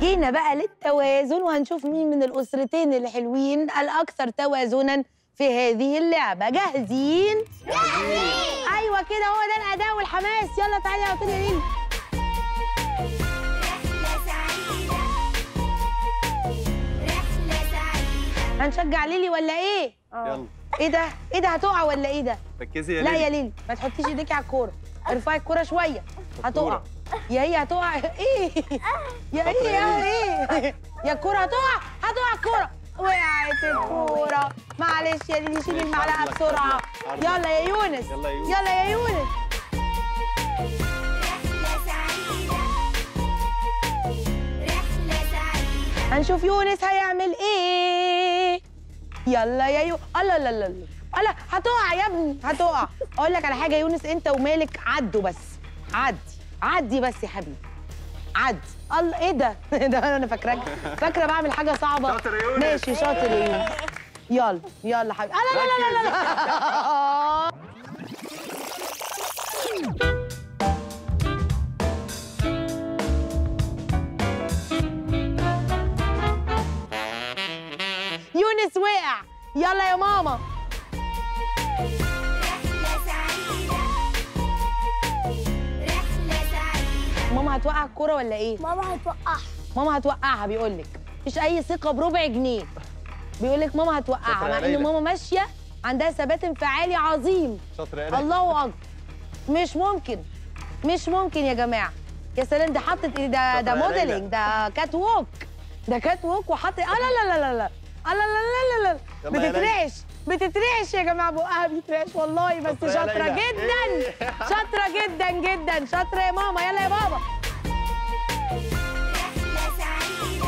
جينا بقى للتوازن وهنشوف مين من الأسرتين الحلوين الأكثر توازناً في هذه اللعبة. جاهزين؟ جاهزين. أيوة كده، هو ده الأداء والحماس. يلا تعالي يا وطني يا ليلى. هنشجع ليلي ولا ايه؟ يلا. ايه ده؟ ايه ده؟ هتقع ولا ايه ده؟ ركزي يا ليلي. لا يا ليلي ما تحطيش ايديكي على الكوره، ارفعي الكوره شويه. هتقع يا هي هتقع. ايه؟ يا ايه يا ايه؟ يا الكوره هتقع، هتقع الكوره. وقعت الكوره. معلش يا ليلي شيلي المعلقه بسرعه. يلا يا يونس، يلا يا يونس. هنشوف يونس هيعمل ايه. يلا يا يونس. الله لا لا لا، هتقع يا ابني، هتقع. اقول لك على حاجه يا يونس، انت ومالك عدوا بس، عدي عدي بس يا حبيبي، عدي. الله ايه ده؟ ده انا فاكراك فاكره بعمل حاجه صعبه. شاطر يا يونس، ماشي شاطر يا يونس. يلا يلا حبيبي. الله لا لا لا. يونس وقع. يلا يا ماما. رحلة سعيدة، رحلة سعيدة. ماما هتوقع الكورة ولا ايه؟ ماما هتوقعها، ماما هتوقعها. بيقول لك مفيش أي ثقة بربع جنيه، بيقول لك ماما هتوقعها، مع إن ماما ماشية عندها ثبات انفعالي عظيم. شاطرة يا ليلى. الله أكبر، مش ممكن، مش ممكن يا جماعة. يا سلام، ده حطت ايه؟ ده موديلنج، ده كات ووك، ده كات ووك وحطت. لا لا لا لا لا. الله لا لا لا، بتترعش بتترعش يا جماعه، بقها بيترعش والله. بس شاطره جدا، شاطره جدا جدا، شاطره يا ماما. يلا يا بابا. رحله سعيده،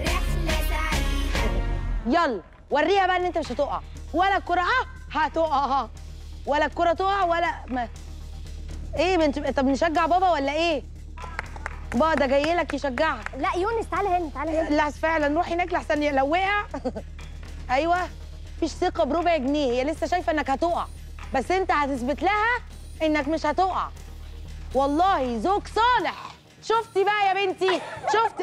رحله سعيده. يلا وريها بقى ان انت مش هتقع ولا الكره. هتقع ولا الكره تقع ولا ما ايه. طب نشجع بابا ولا ايه؟ بابا ده جاي لك يشجعك. لا يونس تعالى هنا، تعالى هنا. لا فعلا روح هناك لحسن لو وقع. ايوه مفيش ثقه بربع جنيه، هي لسه شايفه انك هتقع، بس انت هتثبت لها انك مش هتقع. والله زوج صالح. شفتي بقى يا بنتي؟ شفتي؟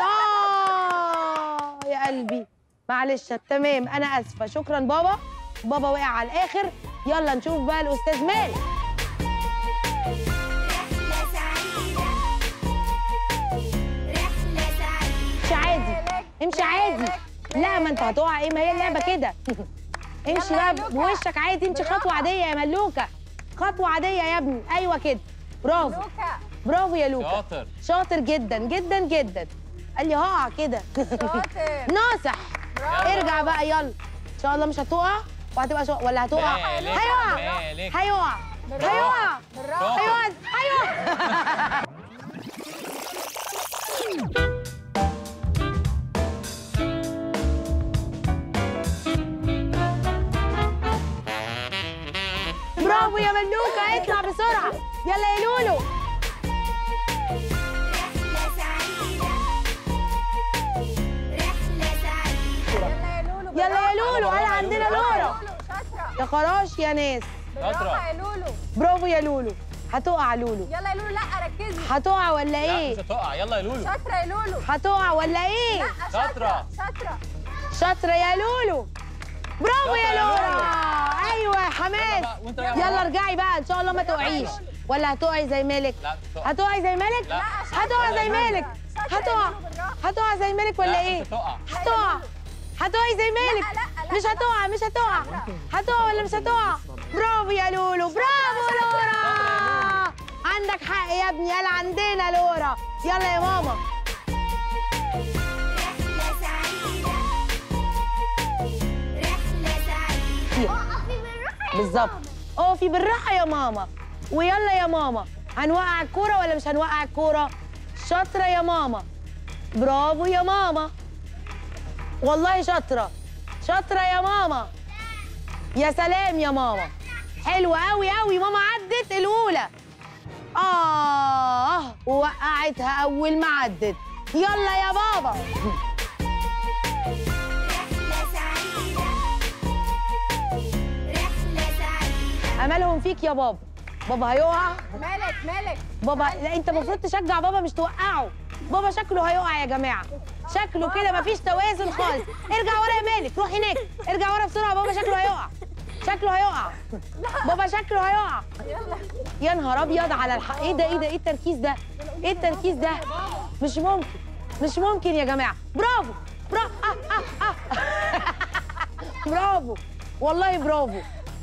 يا قلبي معلش، تمام انا اسفه. شكرا بابا، بابا وقع على الاخر. يلا نشوف بقى الاستاذ مالك. امشي عادي. لا ما انت هتقع. ايه ما هي اللعبه كده. امشي بقى بوشك عادي، امشي خطوه عاديه يا ملوكه، خطوه عاديه يا ابني. ايوه كده، برافو برافو يا لوكا. شاطر شاطر جدا جدا جدا. قال لي هقع كده. شاطر ناصح. ارجع بقى يلا، ان شاء الله مش هتقع. وهتبقى ولا هتقع؟ هيقع هيقع هيقع هيقع هيقع. برافو يا ملوكة، اطلع بسرعة. يلا يا لولو. رحلة سعيدة، رحلة سعيدة. يلا يا لولو. هلا عندنا لورا. يا خراش يا ناس. برافو يا لولو، برافو يا لولو. هتقع لولو. يلا يا لولو. لا ركزي. هتقع ولا ايه؟ لا مش هتقع. يلا يا لولو. شاطرة يا لولو. هتقع ولا ايه؟ لا شاطرة شاطرة شاطرة يا لولو. برافو يا لورا. ايوه يا حماس. يلا ارجعي بقى ان شاء الله ما تقعيش. ولا هتقعي زي مالك؟ هتقعي زي مالك؟ لا هتقع زي مالك. هتقع هتقع زي مالك ولا ايه؟ هتقع هتقعي زي مالك. مش هتقع مش هتقع. هتقع ولا مش هتقع؟ برافو يا لولو، برافو لورا. عندك حق يا ابني. يلا عندنا لورا. يلا يا ماما. رحلة سعيدة، رحلة سعيدة. بالظبط، اقفي بالراحه يا ماما. ويلا يا ماما. هنوقع الكوره ولا مش هنوقع الكوره؟ شاطره يا ماما، برافو يا ماما. والله شاطره شاطره يا ماما. يا سلام يا ماما، حلوه قوي قوي. ماما عدت الاولى، وقعتها اول ما عدت. يلا يا بابا. املهم فيك يا بابا. بابا هيقع. مالك مالك بابا. لا انت المفروض تشجع بابا مش توقعه. بابا شكله هيقع يا جماعه، شكله كده مفيش توازن خالص. ارجع ورا يا مالك، روح هناك، ارجع ورا بسرعه، بابا شكله هيقع، شكله هيقع، بابا شكله هيقع. يا نهار ابيض على الحق، ايه ده ايه ده، ايه التركيز ده، ايه التركيز ده، مش ممكن مش ممكن يا جماعه. برافو برافو برافو والله برافو.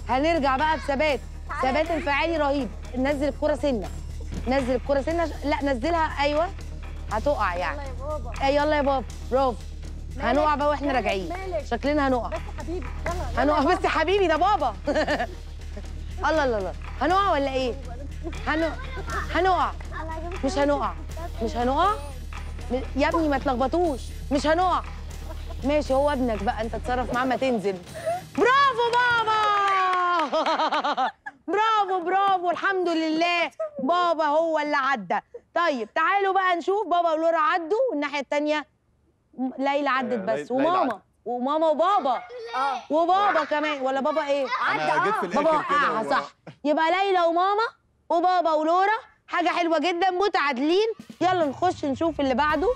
هنرجع بقى بثبات، ثبات انفعالي رهيب. نزل الكرة سنة، نزل الكرة سنة، لا نزلها، ايوه هتقع يعني. يلا يا بابا، يلا يا بابا، برافو. هنقع بقى واحنا راجعين، شكلنا هنقع. بس حبيبي هنقع، بس حبيبي ده بابا. الله الله الله، هنقع ولا ايه؟ هنقع مش هنقع، مش هنقع يا ابني ما تلخبطوش، مش هنقع. ماشي، هو ابنك بقى انت اتصرف معاه ما تنزل. برافو بابا. برافو برافو، الحمد لله بابا هو اللي عدى. طيب تعالوا بقى نشوف بابا ولورا عدوا، والناحيه الثانيه ليلى عدت بس، وماما وماما وبابا وبابا كمان، ولا بابا ايه؟ عدى، بابا وقعها صح. يبقى ليلى وماما وبابا ولورا، حاجه حلوه جدا، متعادلين. يلا نخش نشوف اللي بعده.